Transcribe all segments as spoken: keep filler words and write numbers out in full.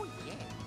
Oh? Yeah.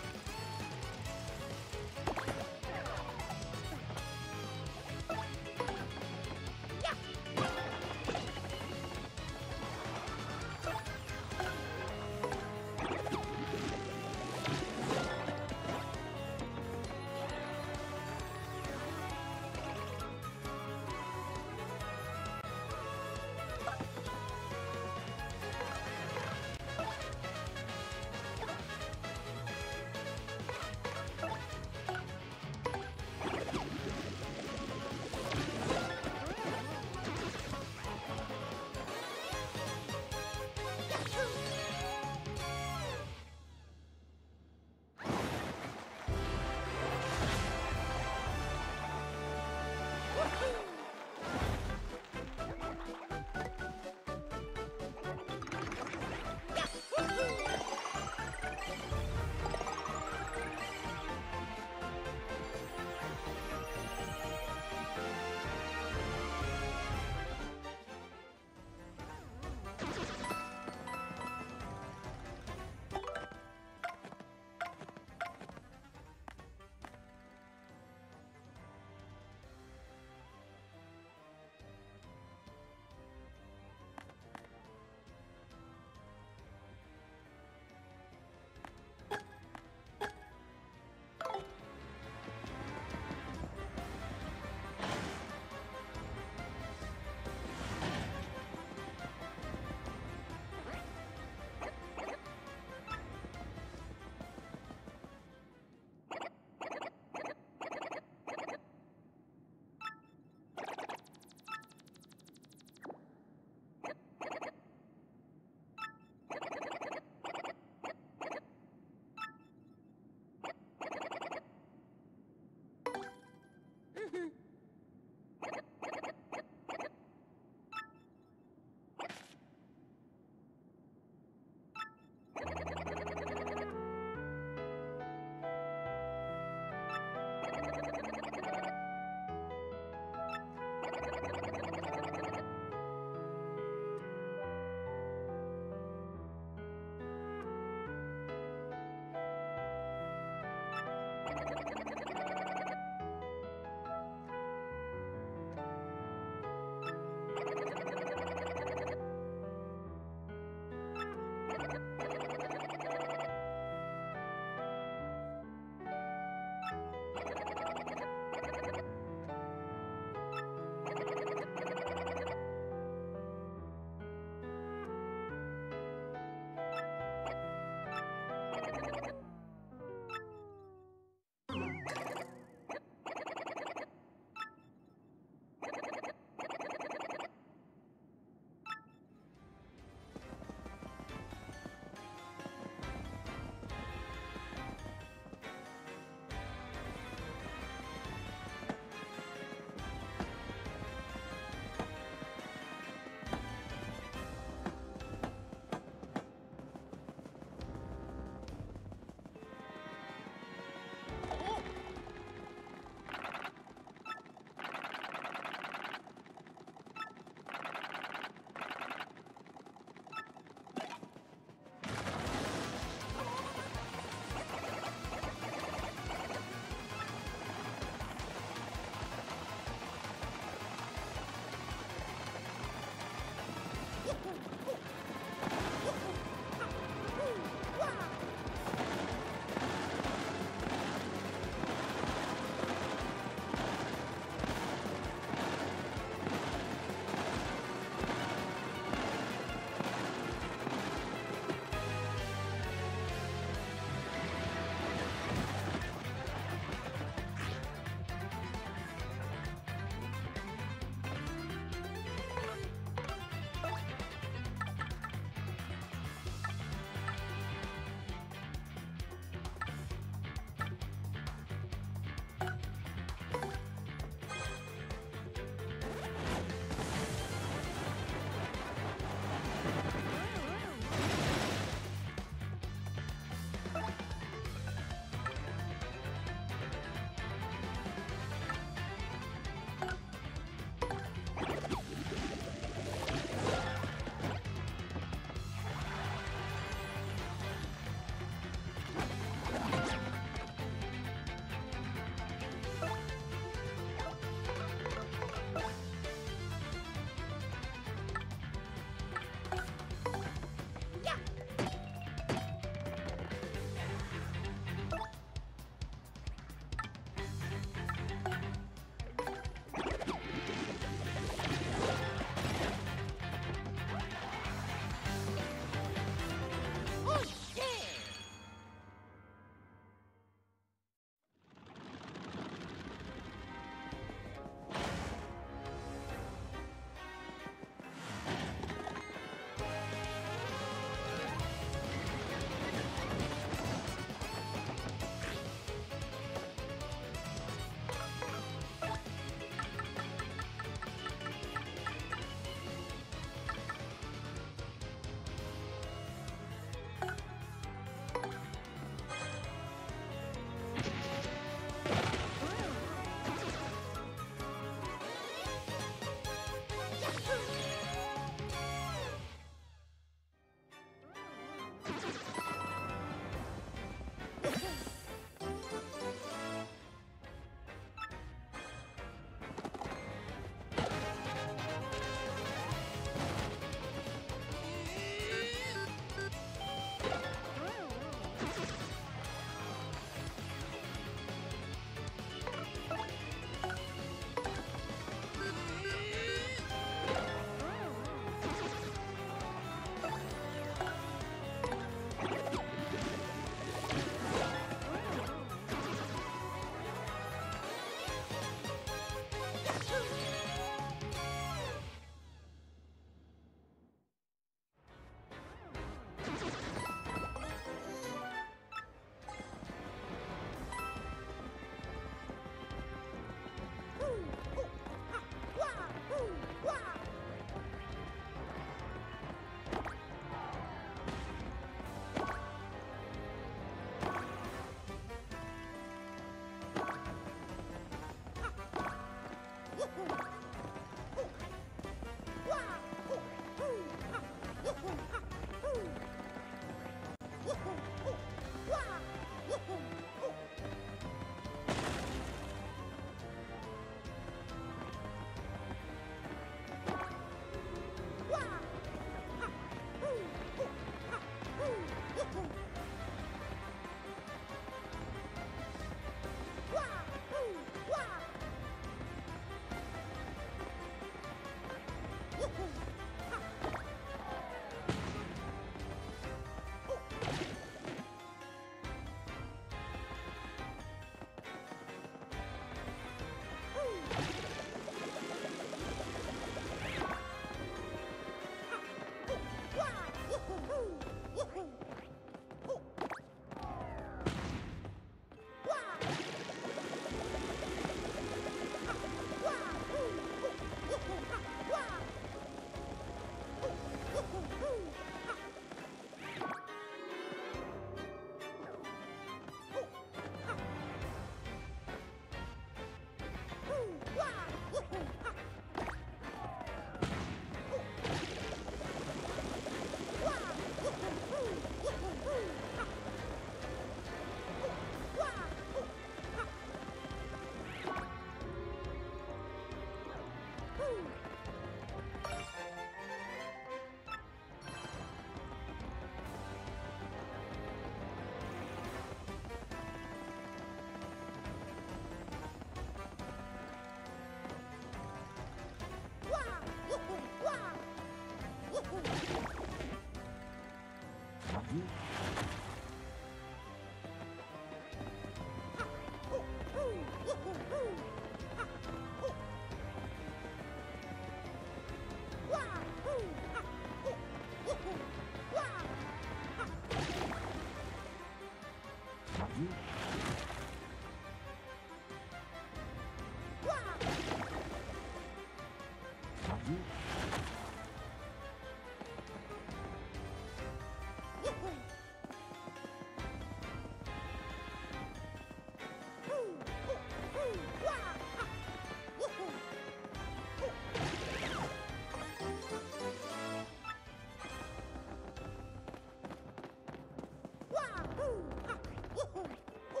Woo!